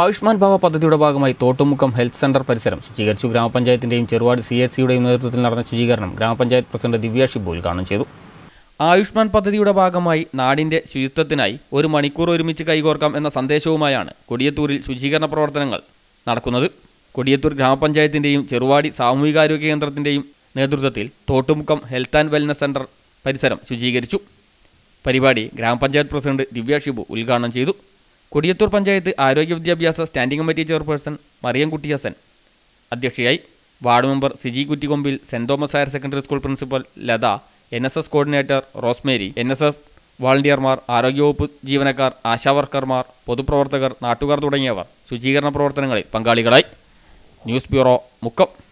ആയുഷ്മാൻ ഭവ പദ്ധതിയുടെ ഭാഗമായി തോട്ടുമുക്കം ഹെൽത്ത് സെന്റർ പരിസരം ശുചീകരിച്ചു. ഗ്രാമപഞ്ചായത്തിന്റെയും ചെറുവാട് CHCയുടെയും നേതൃത്വത്തിൽ നടന്ന ശുചീകരണം ഗ്രാമപഞ്ചായത്ത് പ്രസിഡന്റ് ദിവ്യ ഷിബുൽ ഉദ്ഘാടനം ചെയ്തു. ആയുഷ്മാൻ പദ്ധതിയുടെ ഭാഗമായി നാടിന്റെ ശുചിത്വത്തിനായി 1 മണിക്കൂർ ഒരുമിച്ച് കൈകോർക്കാം എന്ന സന്ദേശവുമായാണ് കൊടിയത്തൂരിൽ ശുചീകരണ പ്രവർത്തനങ്ങൾ നടക്കുന്നത്. കൊടിയത്തൂർ ഗ്രാമപഞ്ചായത്തിന്റെയും ചെറുവാടി സാമൂഹികാരോഗ്യ കേന്ദ്രത്തിന്റെയും നേതൃത്വത്തിൽ Thottumukkam health and wellness centre പരിസരം ശുചീകരിച്ചു. പരിപാടി ഗ്രാമപഞ്ചായത്ത് പ്രസിഡന്റ് ദിവ്യ ഷിബു ഉദ്ഘാടനം ചെയ്തു. കൊടിയത്തൂർ പഞ്ചായത്ത് ആരോഗ്യ വിദ്യാഭ്യാസ standing committee chairperson Mariyam Kuttiyasan അധ്യക്ഷയായി. Ward member Siji Kuttikkombil, Saint Thomas higher secondary school principal Latha, NSS coordinator Rosemary, NSS വാളണ്ടിയർമാർ, ആരോഗ്യവകുപ്പ് ജീവനക്കാർ, ആശാവർക്കർമാർ, പൊതുപ്രവർത്തകർ, നാട്ടുകാർ തുടങ്ങിയവർ ശുചീകരണ പ്രവർത്തനങ്ങളിൽ പങ്കാളികളായി. News bureau, Mukkam.